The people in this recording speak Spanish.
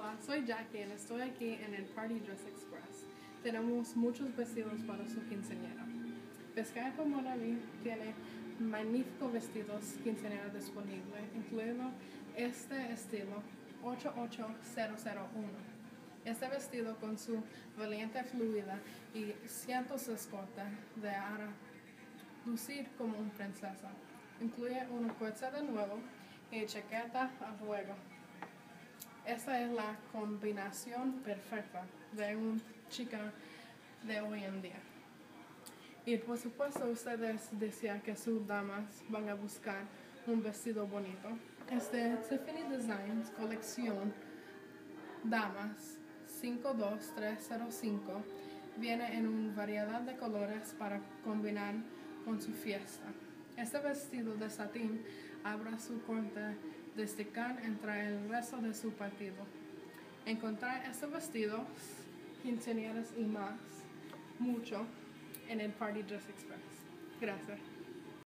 Hola, soy Jackie, estoy aquí en el Party Dress Express. Tenemos muchos vestidos para su quinceañera. Vizcaya por Mori Lee tiene magníficos vestidos quinceañeros disponibles, incluyendo este estilo 88001. Este vestido con su valiente fluida y cientos de escotas de hará lucir como una princesa. Incluye una corsé de nuevo y chaqueta a juego. Esta es la combinación perfecta de una chica de hoy en día. Y por supuesto, ustedes desean que sus damas van a buscar un vestido bonito. Este Tiffany Designs colección Damas 52305 viene en una variedad de colores para combinar con su fiesta. Este vestido de satín abre su corte destacar entre el resto de su partido. Encontrar estos vestidos, quinceañeras y más, mucho en el Party Dress Express. Gracias.